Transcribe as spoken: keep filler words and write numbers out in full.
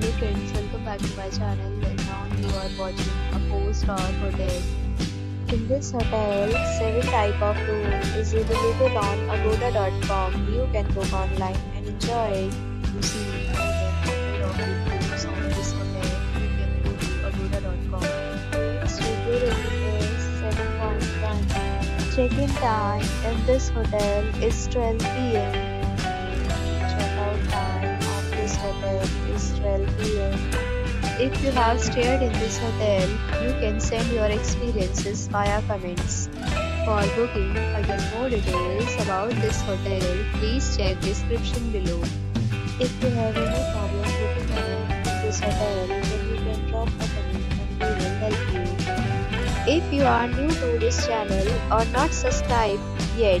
Hello friends, welcome back to my channel. Right now you are watching a four star hotel. In this hotel, seven type of room is available on Agoda dot com. You can book online and enjoy. You see, you can book rooms on this hotel. You can go to Agoda dot com. Its review rating is seven point one. Check-in time at this hotel is twelve p m Hotel is twelve p m If you have stayed in this hotel, you can send your experiences via comments. For booking or get more details about this hotel, please check description below. If you have any problem booking a room in this hotel, then you can drop a comment and we will help you. If you are new to this channel or not subscribed yet,